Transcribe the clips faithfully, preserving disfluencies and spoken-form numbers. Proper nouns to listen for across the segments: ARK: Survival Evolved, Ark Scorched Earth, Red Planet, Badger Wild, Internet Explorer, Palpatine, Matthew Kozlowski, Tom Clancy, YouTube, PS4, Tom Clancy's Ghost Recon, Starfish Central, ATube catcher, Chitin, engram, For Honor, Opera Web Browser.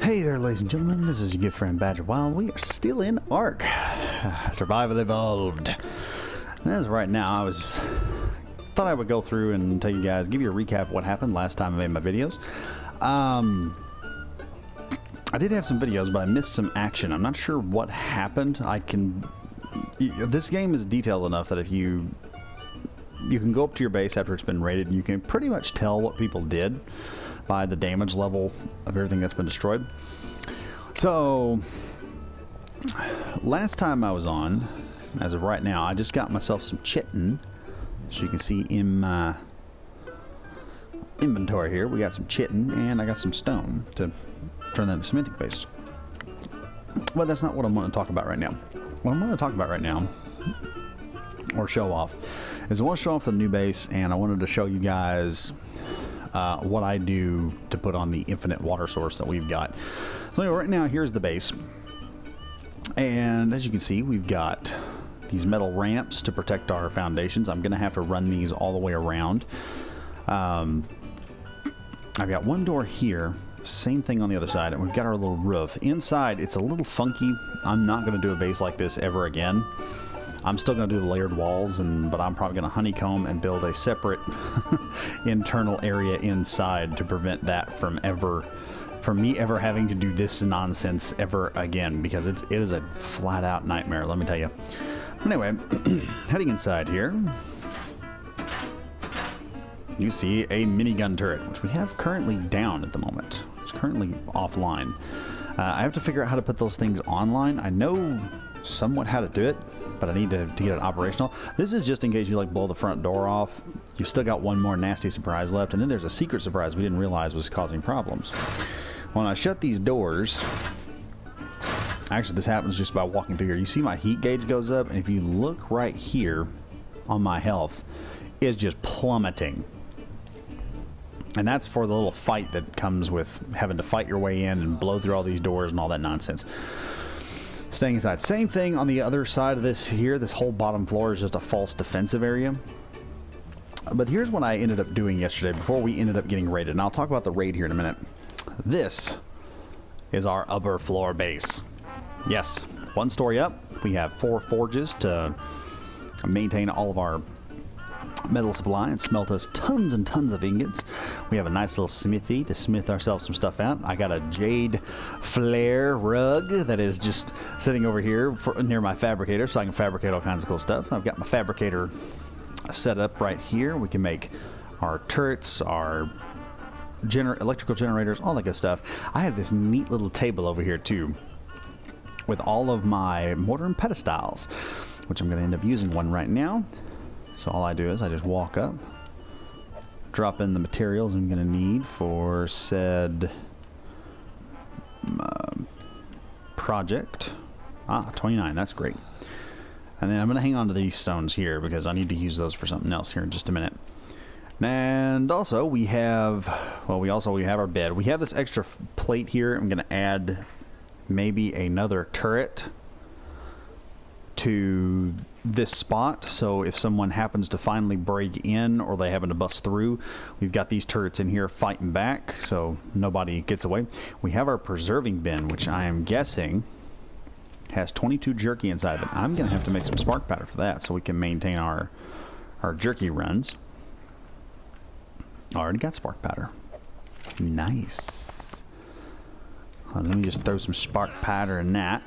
Hey there, ladies and gentlemen, this is your good friend Badger Wild. We are still in Ark Survival Evolved. And as of right now, I was thought I would go through and tell you guys, give you a recap of what happened last time I made my videos. Um, I did have some videos, but I missed some action. I'm not sure what happened. I can... This game is detailed enough that if you... You can go up to your base after it's been raided, and you can pretty much tell what people did by the damage level of everything that's been destroyed. So, last time I was on, as of right now, I just got myself some chitin. So you can see in my inventory here, we got some chitin, and I got some stone to turn that into cementing paste. Well, that's not what I'm going to talk about right now. What I'm going to talk about right now, or show off, is I want to show off the new base, and I wanted to show you guys Uh, what I do to put on the infinite water source that we've got. So anyway, right now here's the base, and as you can see, we've got these metal ramps to protect our foundations. I'm gonna have to run these all the way around. um, I've got one door here, same thing on the other side, and we've got our little roof inside. It's a little funky. I'm not gonna do a base like this ever again. I'm still going to do the layered walls, and but I'm probably going to honeycomb and build a separate internal area inside to prevent that from ever, from me ever having to do this nonsense ever again, because it's, it is a flat-out nightmare, let me tell you. Anyway, heading inside here, you see a minigun turret, which we have currently down at the moment. It's currently offline. Uh, I have to figure out how to put those things online. I know somewhat how to do it, but I need to, to get it operational. This is just in case you like blow the front door off. You've still got one more nasty surprise left, and then there's a secret surprise we didn't realize was causing problems. When I shut these doors, actually this happens just by walking through here. You see my heat gauge goes up, and if you look right here on my health, it's just plummeting. And that's for the little fight that comes with having to fight your way in and blow through all these doors and all that nonsense. Staying inside. Same thing on the other side of this here. This whole bottom floor is just a false defensive area. But here's what I ended up doing yesterday before we ended up getting raided. And I'll talk about the raid here in a minute. This is our upper floor base. Yes, one story up. We have four forges to maintain all of our metal supply and smelt us tons and tons of ingots. We have a nice little smithy to smith ourselves some stuff out. I got a jade flare rug that is just sitting over here for, near my fabricator, so I can fabricate all kinds of cool stuff. I've got my fabricator set up right here. We can make our turrets, our gener electrical generators, all that good stuff. I have this neat little table over here too with all of my mortar and pedestals, which I'm going to end up using one right now. So all I do is I just walk up, drop in the materials I'm going to need for said uh, project. Ah, twenty-nine, that's great. And then I'm going to hang on to these stones here because I need to use those for something else here in just a minute. And also we have, well, we also we have our bed. We have this extra plate here. I'm going to add maybe another turret to this spot, so if someone happens to finally break in or they happen to bust through, we've got these turrets in here fighting back so nobody gets away. We have our preserving bin, which I am guessing has twenty-two jerky inside of it. I'm gonna have to make some spark powder for that so we can maintain our our jerky runs. Already got spark powder. Nice. Well, let me just throw some spark powder in that.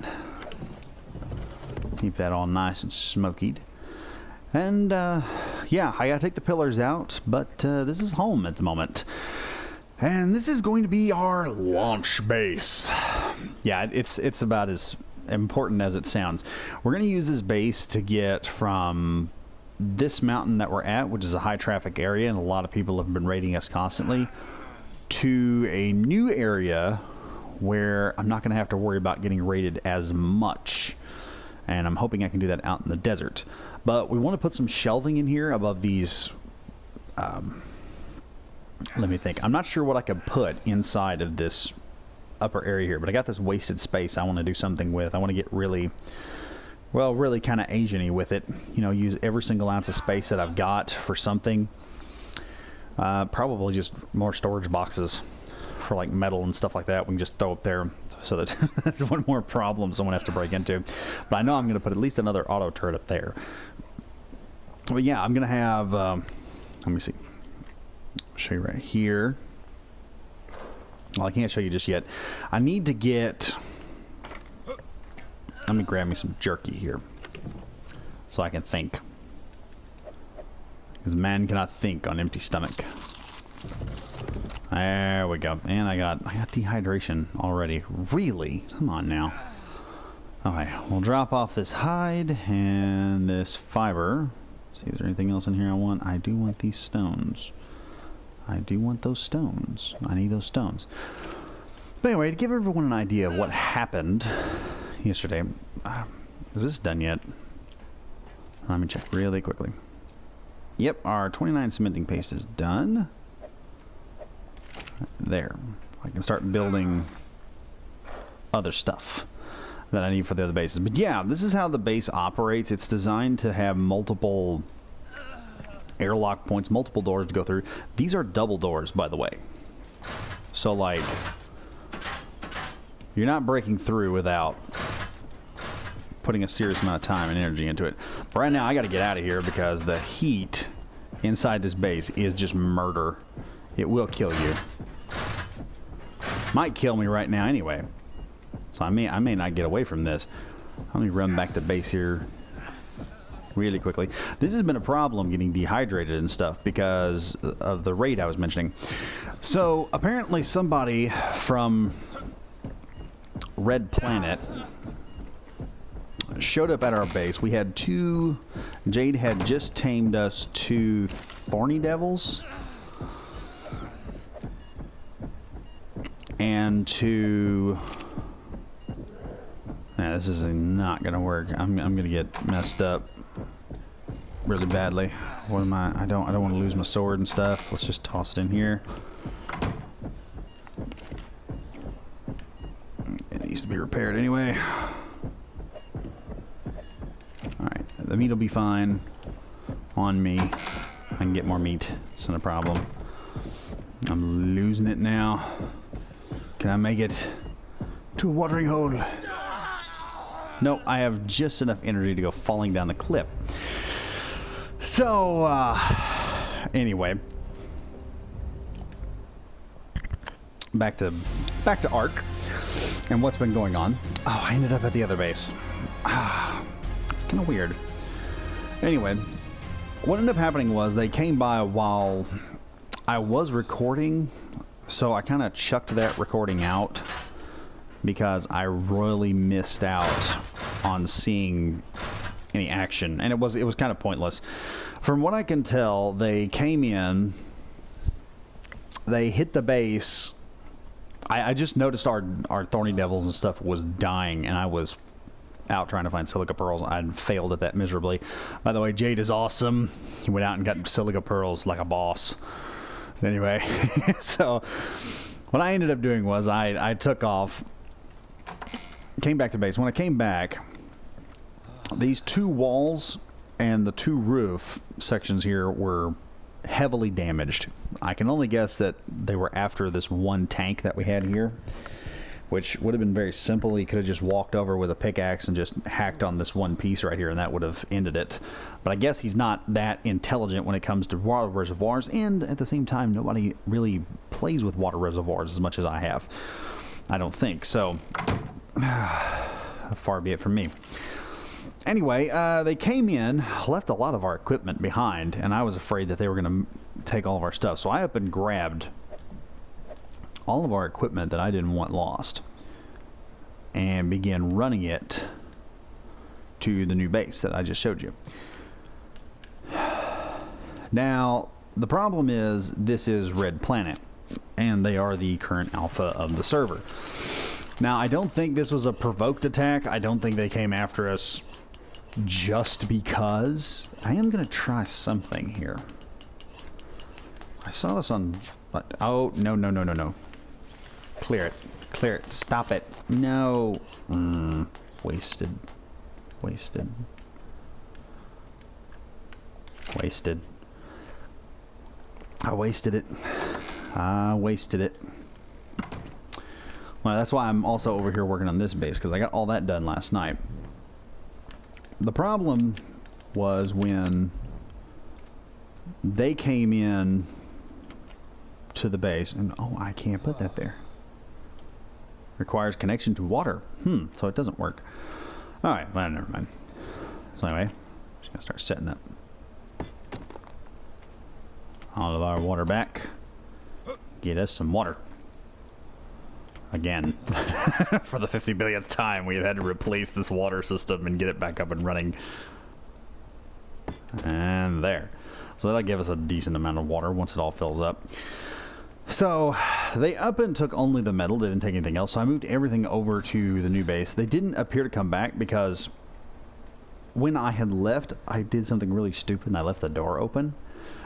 Keep that all nice and smokied. And, uh, yeah, I gotta take the pillars out, but uh, this is home at the moment. And this is going to be our launch base. Yeah, it's, it's about as important as it sounds. We're going to use this base to get from this mountain that we're at, which is a high traffic area, and a lot of people have been raiding us constantly, to a new area where I'm not going to have to worry about getting raided as much. And I'm hoping I can do that out in the desert. But we want to put some shelving in here above these. Um, let me think. I'm not sure what I could put inside of this upper area here, but I got this wasted space I want to do something with. I want to get really, well, really kind of Asian-y with it. You know, use every single ounce of space that I've got for something. Uh, probably just more storage boxes for like metal and stuff like that, we can just throw up there so that there's one more problem someone has to break into. But I know I'm going to put at least another auto turret up there. But yeah, I'm going to have, um, let me see, I'll show you right here. Well, I can't show you just yet. I need to get, let me grab me some jerky here so I can think. Because man cannot think on empty stomach. There we go. And I got I got dehydration already. Really? Come on now. Alright, we'll drop off this hide and this fiber. Let's see, is there anything else in here I want? I do want these stones. I do want those stones. I need those stones. But anyway, to give everyone an idea of what happened yesterday. Uh, is this done yet? Let me check really quickly. Yep, our twenty-nine cementing paste is done. There. I can start building other stuff that I need for the other bases. But yeah, this is how the base operates. It's designed to have multiple airlock points, multiple doors to go through. These are double doors, by the way. So, like, you're not breaking through without putting a serious amount of time and energy into it. But right now, I got to get out of here because the heat inside this base is just murder. It will kill you. Might kill me right now anyway. So I may, I may not get away from this. Let me run back to base here really quickly. This has been a problem getting dehydrated and stuff because of the raid I was mentioning. So apparently somebody from Red Planet showed up at our base. We had two... Jade had just tamed us two thorny devils. And to... Nah, this is not going to work. I'm, I'm going to get messed up really badly. What am I? I don't, I don't want to lose my sword and stuff. Let's just toss it in here. It needs to be repaired anyway. Alright, the meat will be fine on me. I can get more meat. It's not a problem. I'm losing it now. Can I make it to a watering hole? No, I have just enough energy to go falling down the cliff. So, uh, anyway, back to back to Ark and what's been going on. Oh, I ended up at the other base. Ah, it's kind of weird. Anyway, what ended up happening was they came by while I was recording. So I kind of chucked that recording out because I really missed out on seeing any action, and it was it was kind of pointless. From what I can tell, they came in, they hit the base. I, I just noticed our our thorny devils and stuff was dying, and I was out trying to find silica pearls. I failed at that miserably. By the way, Jade is awesome. He went out and got silica pearls like a boss. Anyway, so what I ended up doing was I, I took off, came back to base. When I came back, these two walls and the two roof sections here were heavily damaged. I can only guess that they were after this one tank that we had here, which would have been very simple. He could have just walked over with a pickaxe and just hacked on this one piece right here, and that would have ended it. But I guess he's not that intelligent when it comes to water reservoirs, and at the same time, nobody really plays with water reservoirs as much as I have. I don't think, so far be it from me. Anyway, uh, they came in, left a lot of our equipment behind, and I was afraid that they were going to take all of our stuff, so I up and grabbed all of our equipment that I didn't want lost and began running it to the new base that I just showed you. Now, the problem is this is Red Planet, and they are the current alpha of the server. Now, I don't think this was a provoked attack. I don't think they came after us just because. I am going to try something here. I saw this on... Oh, no, no, no, no, no. Clear it. Clear it. Stop it. No. Mm, wasted. Wasted. Wasted. I wasted it. I wasted it. Well, that's why I'm also over here working on this base, because I got all that done last night. The problem was when they came in to the base, and oh, I can't put that there. Requires connection to water. Hmm, so it doesn't work. Alright, well, never mind. So anyway, I'm just going to start setting up all of our water back. Get us some water. Again. For the fifty billionth time, we've had to replace this water system and get it back up and running. And there. So that'll give us a decent amount of water once it all fills up. So they up and took only the metal. They didn't take anything else. So I moved everything over to the new base. They didn't appear to come back because when I had left, I did something really stupid and I left the door open.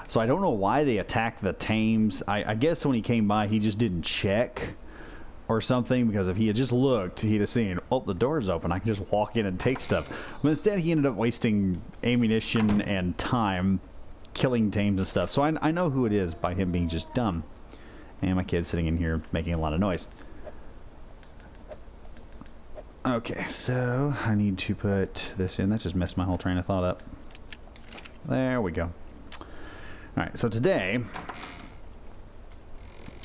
So I don't know why they attacked the Thames. I, I guess when he came by, he just didn't check or something, because if he had just looked, he'd have seen, oh, the door's open, I can just walk in and take stuff. But instead, he ended up wasting ammunition and time killing Thames and stuff. So I, I know who it is by him being just dumb. And my kid's sitting in here making a lot of noise. Okay, so I need to put this in. That just messed my whole train of thought up. There we go. Alright, so today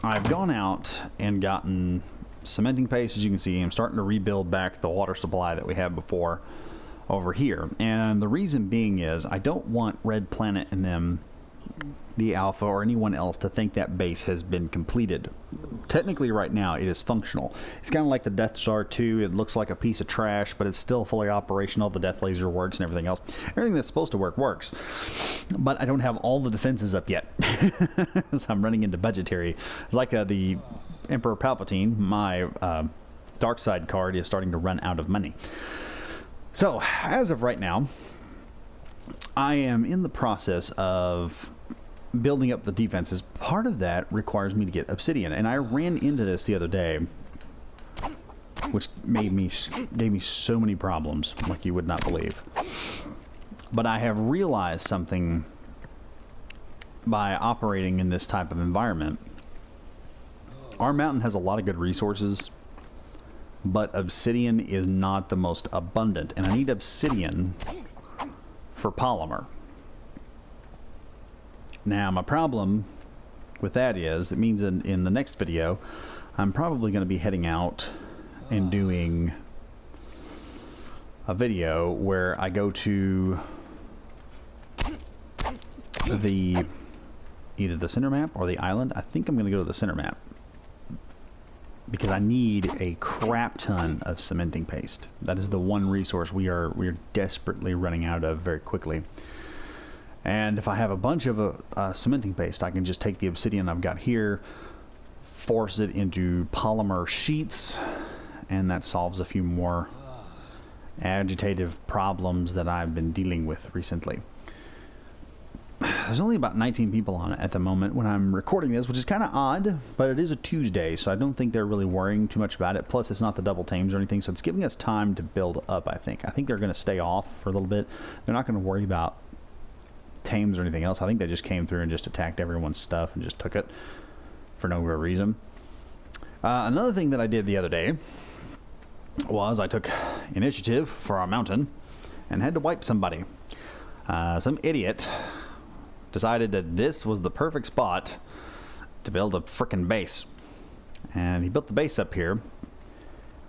I've gone out and gotten cementing paste. As you can see, I'm starting to rebuild back the water supply that we had before over here. And the reason being is I don't want Red Planet and them, the Alpha, or anyone else to think that base has been completed. Technically right now it is functional. It's kind of like the Death Star two. It looks like a piece of trash, but it's still fully operational. The death laser works and everything else. Everything that's supposed to work works, but I don't have all the defenses up yet. So I'm running into budgetary. It's like uh, the Emperor Palpatine. My uh, dark side card is starting to run out of money. So as of right now, I am in the process of building up the defenses. Part of that requires me to get obsidian, and I ran into this the other day, which made me gave me so many problems like you would not believe. But I have realized something by operating in this type of environment. Our mountain has a lot of good resources, but obsidian is not the most abundant, and I need obsidian for polymer. Now my problem with that is, it means in, in the next video I'm probably going to be heading out and doing a video where I go to the either the center map or the island. I think I'm going to go to the center map because I need a crap ton of cementing paste. That is the one resource we are we are desperately running out of very quickly. And if I have a bunch of a, a cementing paste, I can just take the obsidian I've got here, force it into polymer sheets, and that solves a few more agitative problems that I've been dealing with recently. There's only about nineteen people on it at the moment when I'm recording this, which is kind of odd, but it is a Tuesday, so I don't think they're really worrying too much about it. Plus, it's not the double teams or anything, so it's giving us time to build up, I think. I think they're going to stay off for a little bit. They're not going to worry about Tames or anything else. I think they just came through and just attacked everyone's stuff and just took it for no real reason. Uh, another thing that I did the other day was I took initiative for our mountain and had to wipe somebody. Uh, some idiot decided that this was the perfect spot to build a frickin' base. And he built the base up here,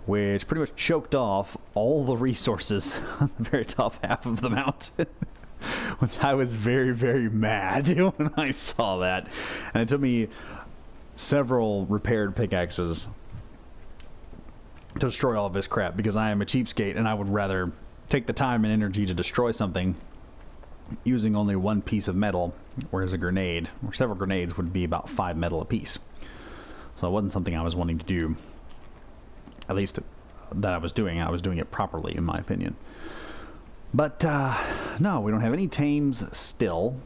which pretty much choked off all the resources on the very top half of the mountain. Which I was very, very mad when I saw that. And it took me several repaired pickaxes to destroy all of this crap, because I am a cheapskate and I would rather take the time and energy to destroy something using only one piece of metal, whereas a grenade or several grenades would be about five metal apiece. So it wasn't something I was wanting to do, at least that I was doing. I was doing it properly, in my opinion. But uh, no, we don't have any Tames still.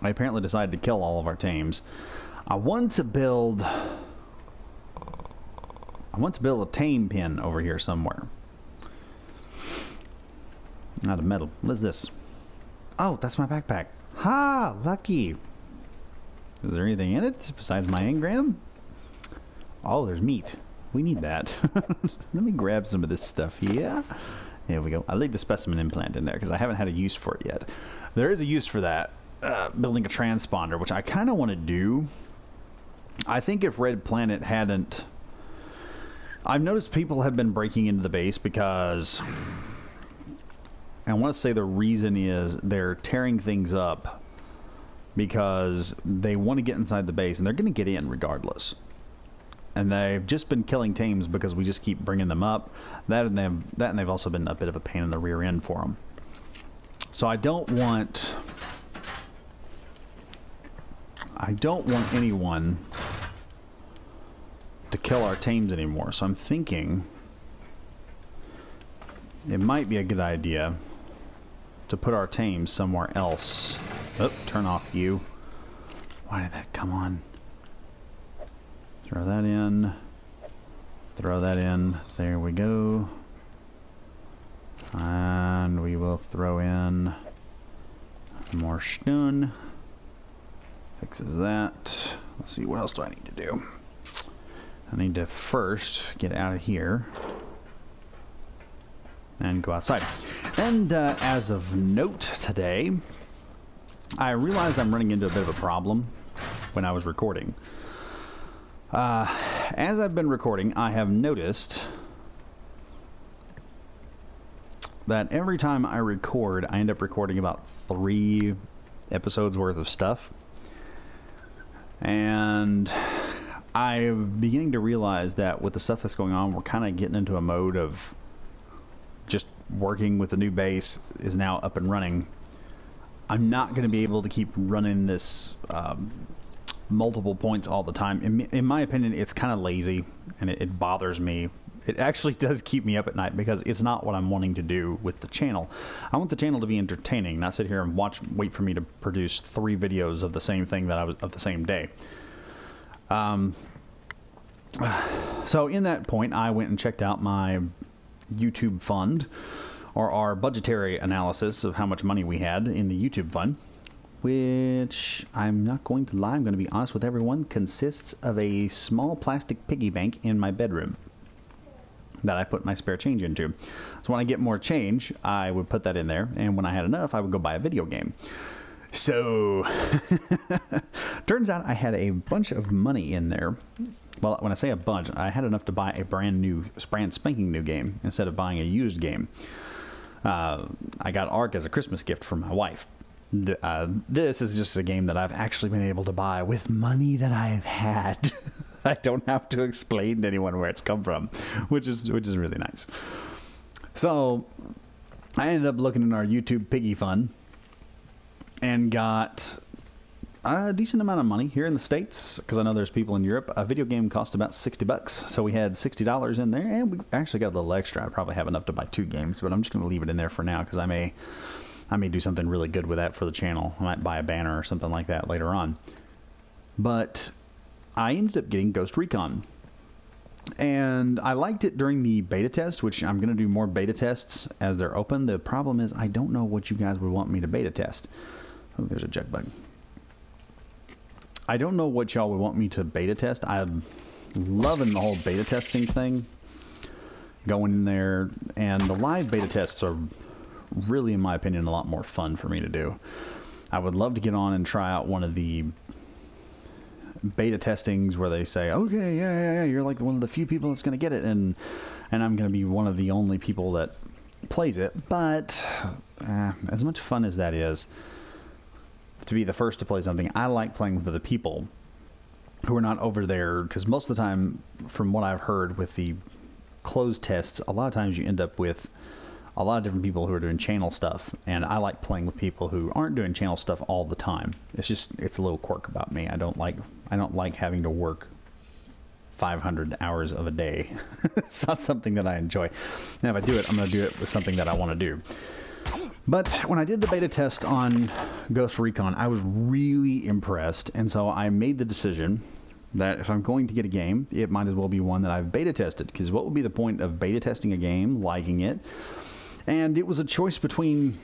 I apparently decided to kill all of our Tames. I want to build I want to build a Tame pen over here somewhere. Not a metal. What is this? Oh, that's my backpack. Ha! Lucky! Is there anything in it besides my engram? Oh, there's meat. We need that. Let me grab some of this stuff here. There we go. I leave the specimen implant in there because I haven't had a use for it yet. There is a use for that. Uh, building a transponder, which I kind of want to do. I think if Red Planet hadn't... I've noticed people have been breaking into the base because... I want to say the reason is they're tearing things up because they want to get inside the base, and they're going to get in regardless. And they've just been killing teams because we just keep bringing them up. That and they've, that and they've also been a bit of a pain in the rear end for them. So I don't want... I don't want anyone to kill our teams anymore, so I'm thinking it might be a good idea to put our teams somewhere else. Oh, turn off you. Why did that come on? Throw that in. Throw that in. There we go. And we will throw in more stun. Fixes that. Let's see, what else do I need to do? I need to first get out of here and go outside. And uh, as of note today, I realized I'm running into a bit of a problem when I was recording. Uh, as I've been recording, I have noticed that every time I record, I end up recording about three episodes worth of stuff. And I'm beginning to realize that with the stuff that's going on, we're kind of getting into a mode of just working with the new base is now up and running. I'm not going to be able to keep running this um, multiple points all the time. In, in my opinion, it's kind of lazy, and it, it bothers me. It actually does keep me up at night because it's not what I'm wanting to do with the channel. I want the channel to be entertaining, not sit here and watch, wait for me to produce three videos of the same thing that I was of the same day. Um, so in that point, I went and checked out my YouTube fund, or our budgetary analysis of how much money we had in the YouTube fund, which, I'm not going to lie, I'm going to be honest with everyone, consists of a small plastic piggy bank in my bedroom that I put my spare change into. So when I get more change, I would put that in there, and when I had enough, I would go buy a video game. So, turns out I had a bunch of money in there. Well, when I say a bunch, I had enough to buy a brand new, brand spanking new game instead of buying a used game. Uh, I got Ark as a Christmas gift from my wife. The, uh, this is just a game that I've actually been able to buy with money that I've had. I don't have to explain to anyone where it's come from, which is which is really nice. So I ended up looking in our YouTube piggy fund and got a decent amount of money here in the States, because I know there's people in Europe. A video game cost about sixty bucks, so we had sixty dollars in there, and we actually got a little extra. I probably have enough to buy two games, but I'm just going to leave it in there for now, because I may, I may do something really good with that for the channel. I might buy a banner or something like that later on. But I ended up getting Ghost Recon, and I liked it during the beta test, which I'm going to do more beta tests as they're open. The problem is I don't know what you guys would want me to beta test. Oh, there's a jug bug. I don't know what y'all would want me to beta test. I'm loving the whole beta testing thing, going in there, and the live beta tests are really, in my opinion, a lot more fun for me to do. I would love to get on and try out one of the beta testings where they say, okay, yeah, yeah, yeah, you're like one of the few people that's going to get it, and and I'm going to be one of the only people that plays it. But uh, as much fun as that is to be the first to play something, I like playing with other people who are not over there, because most of the time, from what I've heard with the closed tests, a lot of times you end up with a lot of different people who are doing channel stuff, and I like playing with people who aren't doing channel stuff all the time. It's just, it's a little quirk about me. I don't like, I don't like having to work five hundred hours of a day. It's not something that I enjoy. Now, if I do it, I'm going to do it with something that I want to do. But when I did the beta test on Ghost Recon, I was really impressed, and so I made the decision that if I'm going to get a game, it might as well be one that I've beta tested, because what would be the point of beta testing a game, liking it? And it was a choice between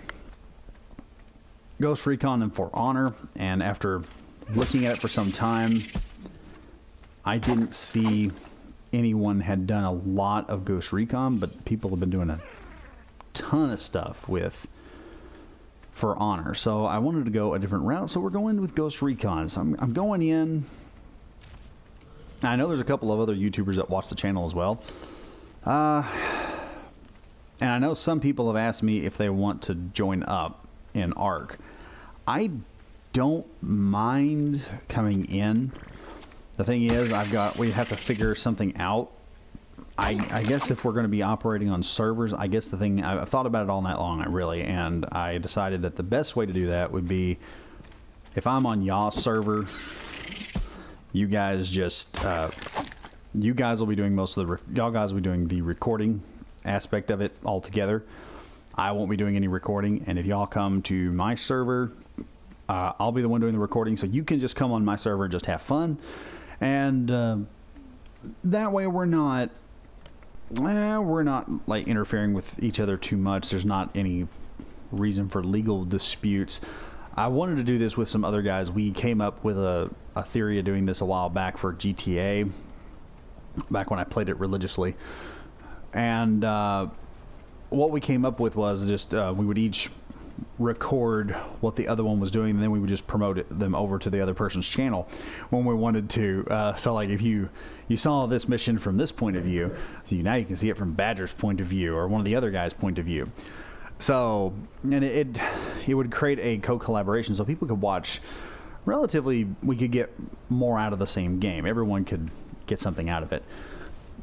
Ghost Recon and For Honor, and after looking at it for some time, I didn't see anyone had done a lot of Ghost Recon, but people have been doing a ton of stuff with For Honor. So I wanted to go a different route, so we're going with Ghost Recon. So I'm, I'm going in. I know there's a couple of other YouTubers that watch the channel as well. Uh, and I know some people have asked me if they want to join up in Ark. I don't mind coming in. The thing is, I've got, we have to figure something out. I, I guess if we're going to be operating on servers, I guess the thing, I've thought about it all night long, I really, and I decided that the best way to do that would be if I'm on y'all's server, you guys just, uh, you guys will be doing most of the, y'all guys will be doing the recording aspect of it all together. I won't be doing any recording, and if y'all come to my server, uh, I'll be the one doing the recording, so you can just come on my server and just have fun, and uh, that way we're not, well, we're not like interfering with each other too much. There's not any reason for legal disputes. I wanted to do this with some other guys. We came up with a, a theory of doing this a while back for G T A, back when I played it religiously. And uh, what we came up with was just uh, we would each record what the other one was doing, and then we would just promote it, them over to the other person's channel when we wanted to. Uh, so like if you you saw this mission from this point of view, so you, now you can see it from Badger's point of view or one of the other guys' point of view. So and it it, it would create a co-collaboration, so people could watch. Relatively, we could get more out of the same game. Everyone could get something out of it.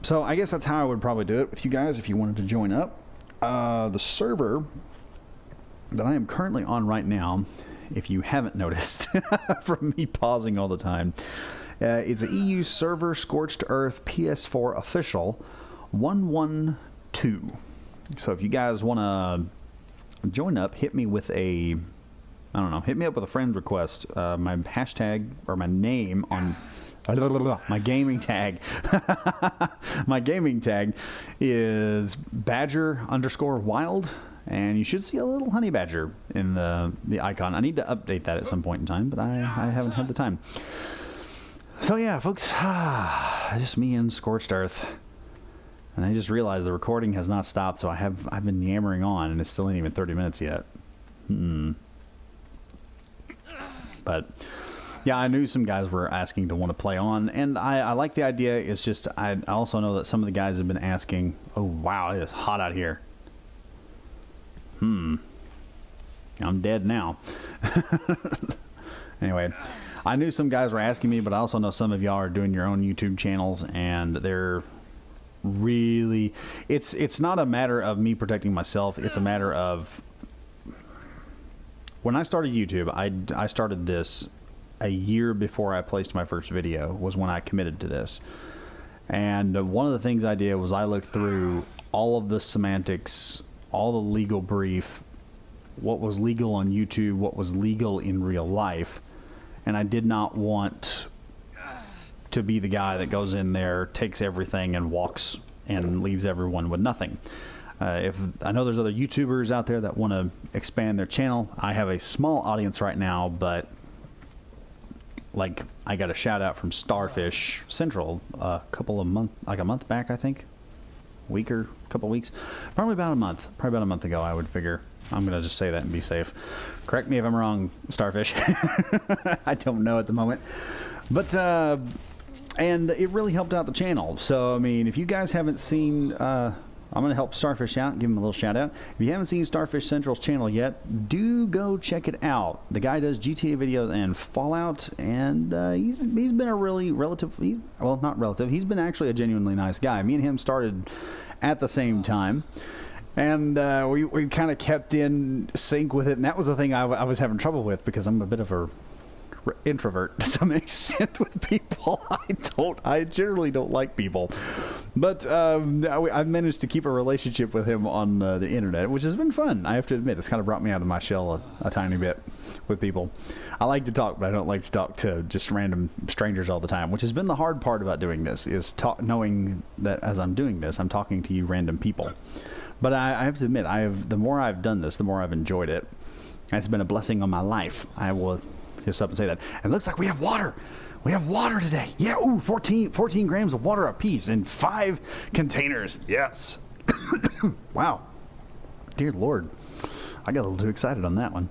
So I guess that's how I would probably do it with you guys if you wanted to join up. Uh, the server that I am currently on right now, if you haven't noticed from me pausing all the time, uh, it's an E U server, Scorched Earth, P S four official, one one two. So if you guys want to join up, hit me with a, I don't know, hit me up with a friend request. Uh, my hashtag, or my name on, my gaming tag, my gaming tag is Badger underscore Wild. And you should see a little honey badger in the, the icon. I need to update that at some point in time, but I, I haven't had the time. So yeah, folks, ah, just me and Scorched Earth. And I just realized the recording has not stopped, so I have, I've been yammering on, and it's still ain't even thirty minutes yet. Hmm. But yeah, I knew some guys were asking to want to play on, and I, I like the idea. It's just, I also know that some of the guys have been asking, oh wow, it is hot out here. Hmm. I'm dead now. Anyway, I knew some guys were asking me, but I also know some of y'all are doing your own YouTube channels, and they're really, it's it's not a matter of me protecting myself. It's a matter of, when I started YouTube, I, I started this a year before I placed my first video was when I committed to this. And one of the things I did was I looked through all of the semantics, all the legal brief, what was legal on YouTube, what was legal in real life, and I did not want to be the guy that goes in there, takes everything, and walks and leaves everyone with nothing. Uh, if I know there's other YouTubers out there that want to expand their channel. I have a small audience right now, but like I got a shout out from Starfish Central a couple of month, like a month back, I think. Week or a couple weeks, probably about a month, probably about a month ago, I would figure. I'm gonna just say that and be safe. Correct me if I'm wrong, Starfish. I don't know at the moment, but uh, and it really helped out the channel. So I mean, if you guys haven't seen, uh, I'm gonna help Starfish out, give him a little shout out. If you haven't seen Starfish Central's channel yet, do go check it out. The guy does G T A videos and Fallout, and uh, he's he's been a really relatively, well, not relative, he's been actually a genuinely nice guy. Me and him started at the same time, and uh, we we kind of kept in sync with it, and that was the thing I, I was having trouble with, because I'm a bit of a introvert to some extent with people. I don't, I generally don't like people, but um, I've managed to keep a relationship with him on uh, the internet, which has been fun. I have to admit, it's kind of brought me out of my shell a, a tiny bit with people. I like to talk, but I don't like to talk to just random strangers all the time, which has been the hard part about doing this, is talk, knowing that as I'm doing this, I'm talking to you random people. But I, I have to admit, I have, the more I've done this, the more I've enjoyed it. It's been a blessing on my life. I will just up and say that. And it looks like we have water. We have water today. Yeah, ooh, fourteen, fourteen grams of water apiece in five containers. Yes. Wow. Dear Lord. I got a little too excited on that one.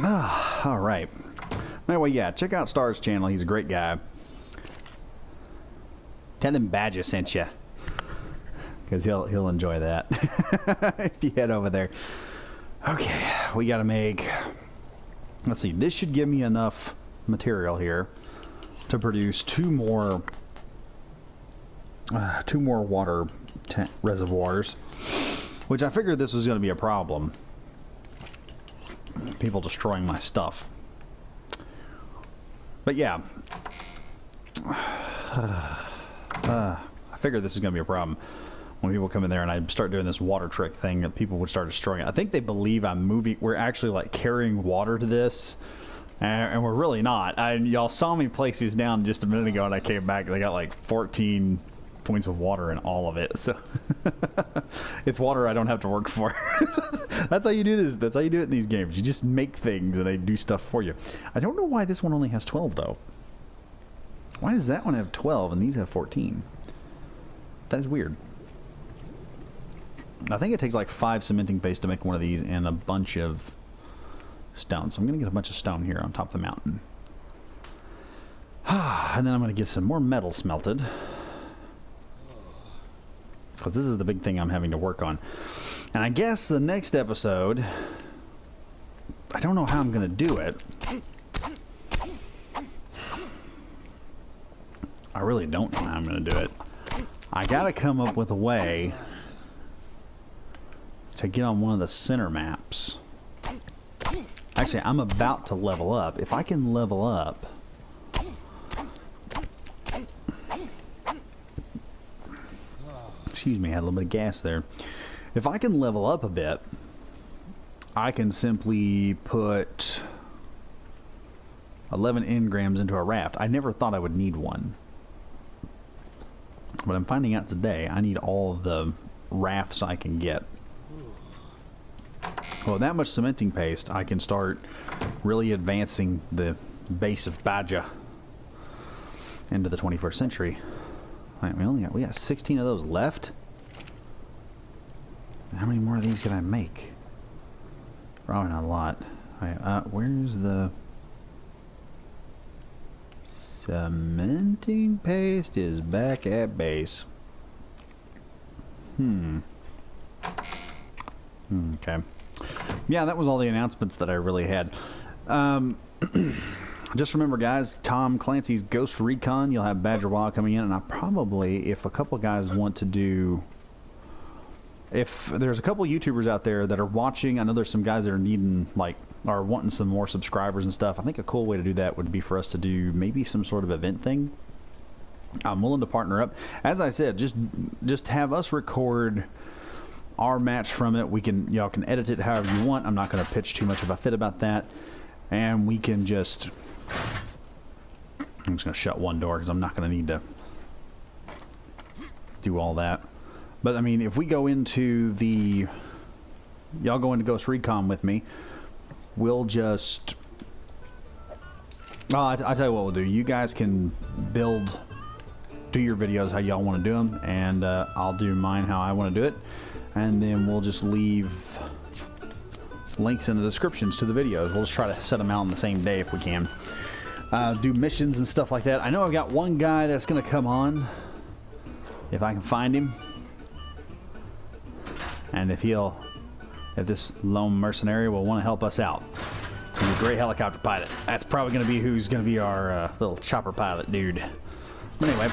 Ah, all right. Anyway, yeah, check out Star's channel. He's a great guy. Tell him Badger sent you. Because he'll, he'll enjoy that. If you head over there. Okay, we got to make... Let's see, this should give me enough material here to produce two more uh, two more water reservoirs, which I figured this was going to be a problem. People destroying my stuff. But yeah, uh, uh, I figured this is going to be a problem. When people come in there and I start doing this water trick thing, that people would start destroying it. I think they believe I'm moving. We're actually like carrying water to this, and, and we're really not. I y'all saw me place these down just a minute ago, and I came back and they got like fourteen points of water in all of it. So it's water I don't have to work for. That's how you do this. That's how you do it in these games. You just make things and they do stuff for you. I don't know why this one only has twelve though. Why does that one have twelve and these have fourteen? That is weird. I think it takes like five cementing base to make one of these and a bunch of stone. So I'm going to get a bunch of stone here on top of the mountain. And then I'm going to get some more metal smelted. Because this is the big thing I'm having to work on. And I guess the next episode, I don't know how I'm going to do it. I really don't know how I'm going to do it. I got to come up with a way... to get on one of the center maps. Actually, I'm about to level up. If I can level up... Excuse me, I had a little bit of gas there. If I can level up a bit, I can simply put eleven engrams into a raft. I never thought I would need one. But I'm finding out today I need all the rafts I can get. Well, that much cementing paste, I can start really advancing the base of Badger into the twenty-first century. All right, we only got, we got sixteen of those left. How many more of these can I make? Probably not a lot. All right, uh, where's the cementing paste? Is back at base. Hmm. Okay. Yeah, that was all the announcements that I really had. Um, just remember, guys, Tom Clancy's Ghost Recon. You'll have Badger Wild coming in, and I probably, if a couple guys want to do... If there's a couple YouTubers out there that are watching, I know there's some guys that are needing, like, are wanting some more subscribers and stuff. I think a cool way to do that would be for us to do maybe some sort of event thing. I'm willing to partner up. As I said, just just have us record... our match from it. We can, y'all can edit it however you want. I'm not going to pitch too much of a fit about that, and we can just, I'm just going to shut one door because I'm not going to need to do all that. But I mean, if we go into the, y'all go into Ghost Recon with me, we'll just, oh, I, I tell you what we'll do. You guys can build, do your videos how y'all want to do them, and uh, I'll do mine how I want to do it. And then we'll just leave links in the descriptions to the videos. We'll just try to set them out on the same day if we can. Uh, do missions and stuff like that. I know I've got one guy that's going to come on. If I can find him. And if he'll... if this lone mercenary will want to help us out. He's a great helicopter pilot. That's probably going to be who's going to be our uh, little chopper pilot dude. But anyway.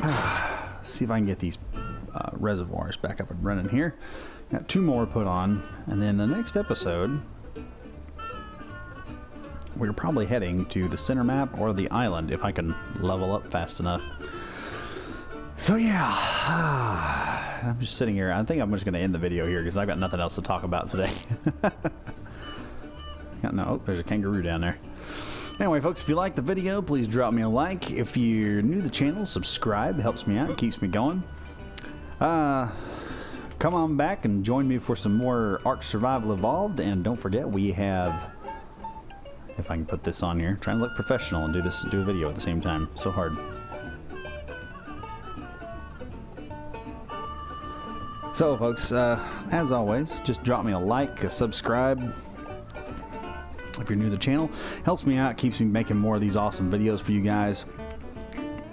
Uh, see if I can get these... Uh, reservoirs back up and running here. Got two more put on, and then the next episode we're probably heading to the center map or the island if I can level up fast enough. So yeah, I'm just sitting here. I think I'm just going to end the video here because I've got nothing else to talk about today. No, oh, there's a kangaroo down there. Anyway, folks, if you liked the video, please drop me a like. If you're new to the channel, subscribe. It helps me out. It keeps me going. Uh, come on back and join me for some more Ark Survival Evolved, and don't forget we have if I can put this on here. Try and look professional and do this, do a video at the same time. So hard. So folks, uh, as always, just drop me a like, a subscribe. If you're new to the channel, helps me out, keeps me making more of these awesome videos for you guys.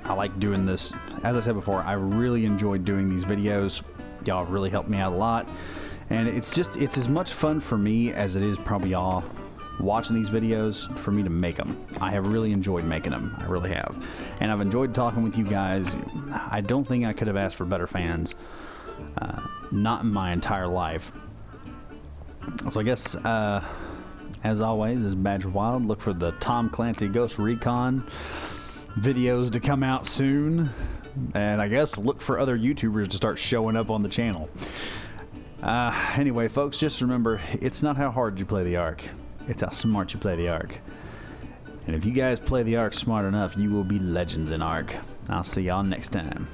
I like doing this. As I said before, I really enjoy doing these videos. Y'all really help me out a lot. And it's just, it's as much fun for me as it is probably y'all watching these videos for me to make them. I have really enjoyed making them. I really have. And I've enjoyed talking with you guys. I don't think I could have asked for better fans. Uh, not in my entire life. So I guess, uh, as always, this is Badger Wild. Look for the Tom Clancy Ghost Recon videos to come out soon. And I guess look for other YouTubers to start showing up on the channel. Uh, anyway, folks, just remember, it's not how hard you play the Ark. It's how smart you play the Ark. And if you guys play the Ark smart enough, you will be legends in Ark. I'll see y'all next time.